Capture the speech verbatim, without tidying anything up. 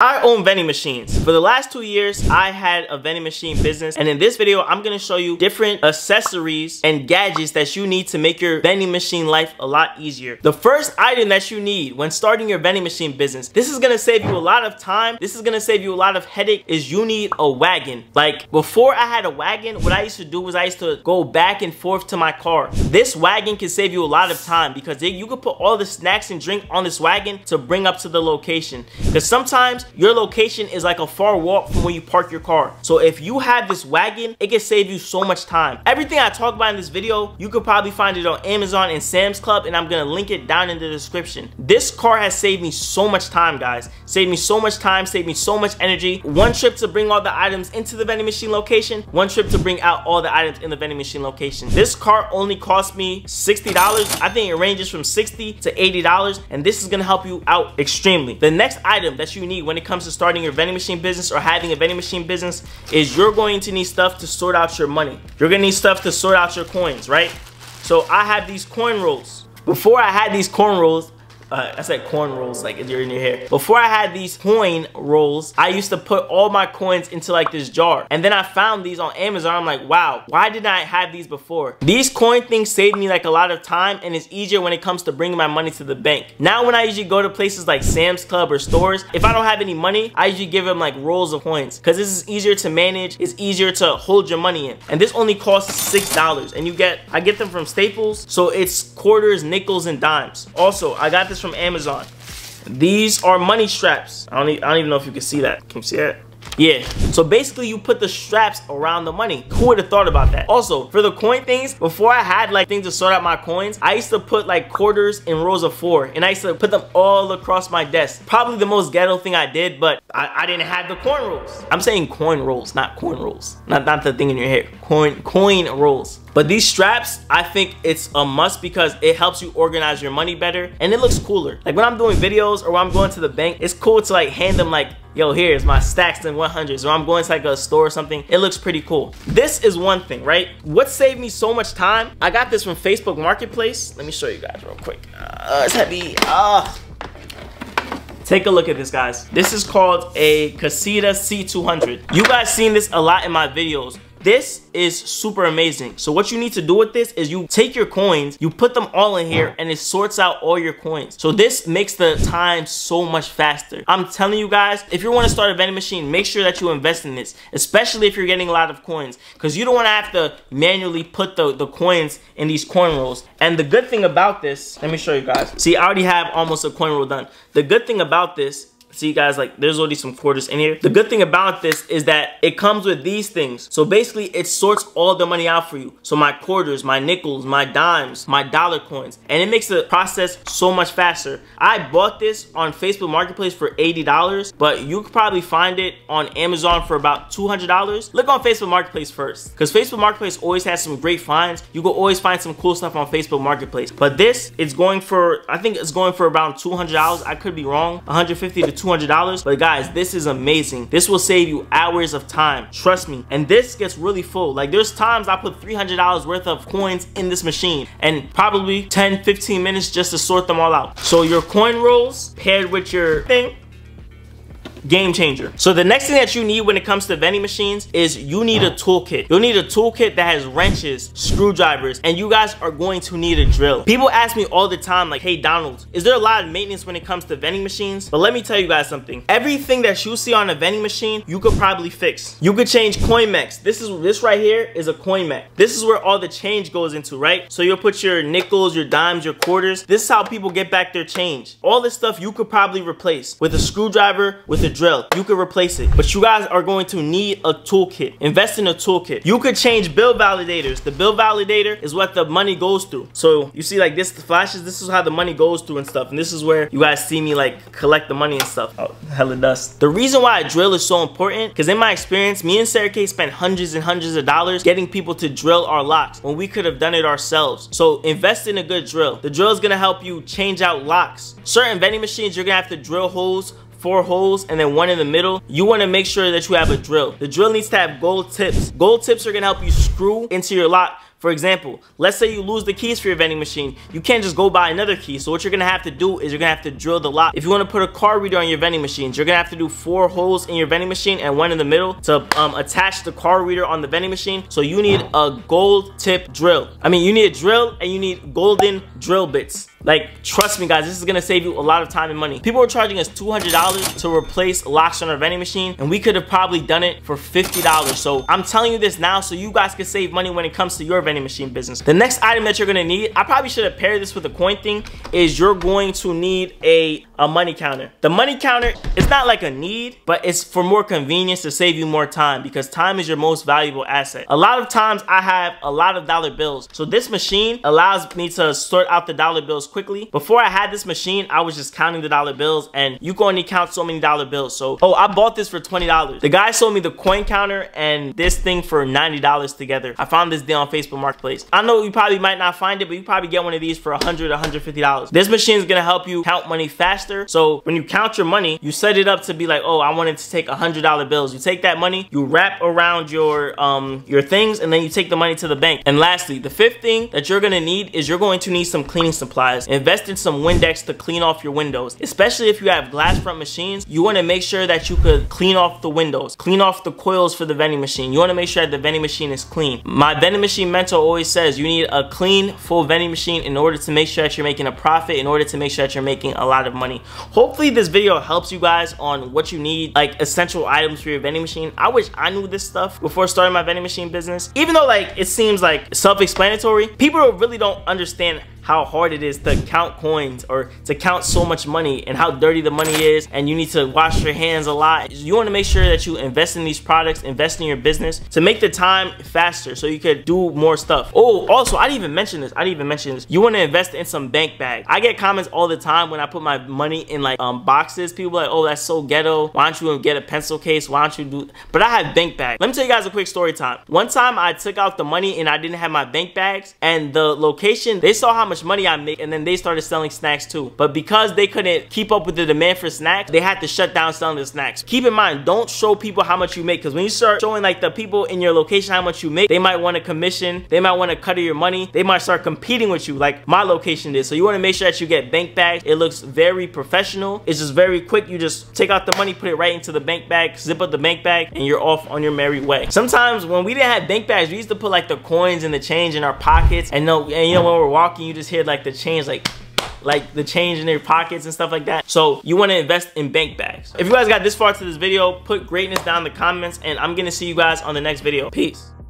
I own vending machines. For the last two years, I had a vending machine business, and in this video, I'm gonna show you different accessories and gadgets that you need to make your vending machine life a lot easier. The first item that you need when starting your vending machine business, this is gonna save you a lot of time, this is gonna save you a lot of headache, is you need a wagon. Like, before I had a wagon, what I used to do was I used to go back and forth to my car. This wagon can save you a lot of time because you can put all the snacks and drink on this wagon to bring up to the location. Because sometimes, your location is like a far walk from where you park your car. So if you have this wagon, it can save you so much time. Everything I talk about in this video, you could probably find it on Amazon and Sam's Club, and I'm gonna link it down in the description. This car has saved me so much time, guys. Saved me so much time, saved me so much energy. One trip to bring all the items into the vending machine location, one trip to bring out all the items in the vending machine location. This car only cost me sixty dollars. I think it ranges from sixty dollars to eighty dollars, and this is gonna help you out extremely. The next item that you need when it comes to starting your vending machine business or having a vending machine business is you're going to need stuff to sort out your money. You're gonna need stuff to sort out your coins, right? So I have these coin rolls. Before I had these coin rolls, Uh, I said coin rolls, like if you're in your hair. Before I had these coin rolls, I used to put all my coins into like this jar. And then I found these on Amazon. I'm like, wow, why didn't I have these before? These coin things saved me like a lot of time, and it's easier when it comes to bringing my money to the bank. Now when I usually go to places like Sam's Club or stores, if I don't have any money, I usually give them like rolls of coins. Cause this is easier to manage, it's easier to hold your money in. And this only costs six dollars, and you get, I get them from Staples. So it's quarters, nickels, and dimes. Also, I got this from Amazon. These are money straps. I don't, e I don't even know if you can see that. Can you see that? Yeah, so basically you put the straps around the money. Who would have thought about that? Also, for the coin things, before I had like things to sort out my coins, I used to put like quarters in rows of four, and I used to put them all across my desk. Probably the most ghetto thing I did, but I, I didn't have the coin rolls. I'm saying coin rolls, not coin rolls. Not, not the thing in your hair, coin, coin rolls. But these straps, I think it's a must because it helps you organize your money better, and it looks cooler. Like when I'm doing videos or when I'm going to the bank, it's cool to like hand them like, yo, here's my stacks and hundreds, or I'm going to like a store or something. It looks pretty cool. This is one thing, right? What saved me so much time? I got this from Facebook Marketplace. Let me show you guys real quick. Uh, it's heavy. Uh, take a look at this, guys. This is called a Casita C two hundred. You guys seen this a lot in my videos. This is super amazing. So what you need to do with this is you take your coins, you put them all in here, and it sorts out all your coins. So this makes the time so much faster. I'm telling you guys, if you want to start a vending machine, make sure that you invest in this, especially if you're getting a lot of coins, because you don't want to have to manually put the, the coins in these coin rolls. And the good thing about this, let me show you guys. See, I already have almost a coin roll done. The good thing about this, see guys, like there's already some quarters in here. The good thing about this is that it comes with these things. So basically it sorts all the money out for you. So my quarters, my nickels, my dimes, my dollar coins, and it makes the process so much faster. I bought this on Facebook Marketplace for eighty dollars, but you could probably find it on Amazon for about two hundred dollars. Look on Facebook Marketplace first, because Facebook Marketplace always has some great finds. You can always find some cool stuff on Facebook Marketplace. But this is going for, I think it's going for around two hundred dollars. I could be wrong, one hundred fifty to two hundred dollars. But guys, this is amazing. This will save you hours of time, trust me. And this gets really full. Like there's times I put three hundred dollars worth of coins in this machine, and probably ten, fifteen minutes just to sort them all out. So your coin rolls paired with your thing, game changer. So the next thing that you need when it comes to vending machines is you need a toolkit. You'll need a toolkit that has wrenches, screwdrivers, and you guys are going to need a drill. People ask me all the time like, hey Donald, is there a lot of maintenance when it comes to vending machines? But let me tell you guys something. Everything that you see on a vending machine, you could probably fix. You could change coin mechs. This is this right here is a coin mech. This is where all the change goes into, right? So you'll put your nickels, your dimes, your quarters. This is how people get back their change. All this stuff you could probably replace with a screwdriver, with a drill. You could replace it, but you guys are going to need a toolkit. Invest in a toolkit. You could change bill validators. The bill validator is what the money goes through. So you see like this, the flashes, this is how the money goes through and stuff. And this is where you guys see me like collect the money and stuff. Oh, hella dust. The reason why a drill is so important, because in my experience, me and Sarah K spent hundreds and hundreds of dollars getting people to drill our locks when we could have done it ourselves. So invest in a good drill. The drill is gonna help you change out locks. Certain vending machines, you're gonna have to drill holes, four holes and then one in the middle. You want to make sure that you have a drill. The drill needs to have gold tips. Gold tips are going to help you screw into your lock For example, let's say you lose the keys for your vending machine. You can't just go buy another key. So what you're gonna have to do is you're gonna have to drill the lock. If you wanna put a card reader on your vending machines, you're gonna have to do four holes in your vending machine and one in the middle to um, attach the card reader on the vending machine. So you need a gold tip drill. I mean, you need a drill and you need golden drill bits. Like, trust me guys, this is gonna save you a lot of time and money. People were charging us two hundred dollars to replace locks on our vending machine, and we could have probably done it for fifty dollars. So I'm telling you this now so you guys can save money when it comes to your vending machine business. The next item that you're gonna need, I probably should have paired this with the coin thing, is you're going to need a, a money counter. The money counter, it's not like a need, but it's for more convenience to save you more time, because time is your most valuable asset. A lot of times I have a lot of dollar bills. So this machine allows me to sort out the dollar bills quickly. Before I had this machine, I was just counting the dollar bills, and you can only count so many dollar bills. So, oh, I bought this for twenty dollars. The guy sold me the coin counter and this thing for ninety dollars together. I found this deal on Facebook Marketplace. I know you probably might not find it, but you probably get one of these for one hundred, one hundred fifty dollars. This machine is gonna help you count money faster. So when you count your money, you set it up to be like, oh, I wanted to take one hundred dollar bills. You take that money, you wrap around your, um, your things, and then you take the money to the bank. And lastly, the fifth thing that you're gonna need is you're going to need some cleaning supplies. Invest in some Windex to clean off your windows, especially if you have glass front machines. You want to make sure that you could clean off the windows, clean off the coils for the vending machine. You want to make sure that the vending machine is clean. My vending machine mentor always says you need a clean, full vending machine in order to make sure that you're making a profit, in order to make sure that you're making a lot of money. Hopefully this video helps you guys on what you need, like essential items for your vending machine. I wish I knew this stuff before starting my vending machine business, even though like it seems like self-explanatory. People really don't understand how hard it is to count coins or to count so much money, and how dirty the money is, and you need to wash your hands a lot. You want to make sure that you invest in these products, invest in your business to make the time faster so you could do more stuff. Oh, also, I didn't even mention this. I didn't even mention this. You want to invest in some bank bags. I get comments all the time when I put my money in like um, boxes. People are like, oh, that's so ghetto. Why don't you get a pencil case? Why don't you do? But I have bank bags. Let me tell you guys a quick story time. One time I took out the money and I didn't have my bank bags, and the location, they saw how much money I make, and then they started selling snacks too. But because they couldn't keep up with the demand for snacks, they had to shut down selling the snacks. Keep in mind, don't show people how much you make, because when you start showing like the people in your location how much you make, they might want to commission, they might want to cut your money, they might start competing with you like my location did. So you want to make sure that you get bank bags. It looks very professional. It's just very quick. You just take out the money, put it right into the bank bag, zip up the bank bag, and you're off on your merry way. Sometimes when we didn't have bank bags, we used to put like the coins and the change in our pockets, and no, and you know, when we're walking, you just hear like the change, like like the change in their pockets and stuff like that. So you want to invest in bank bags. If you guys got this far to this video, put greatness down in the comments, and I'm gonna see you guys on the next video. Peace.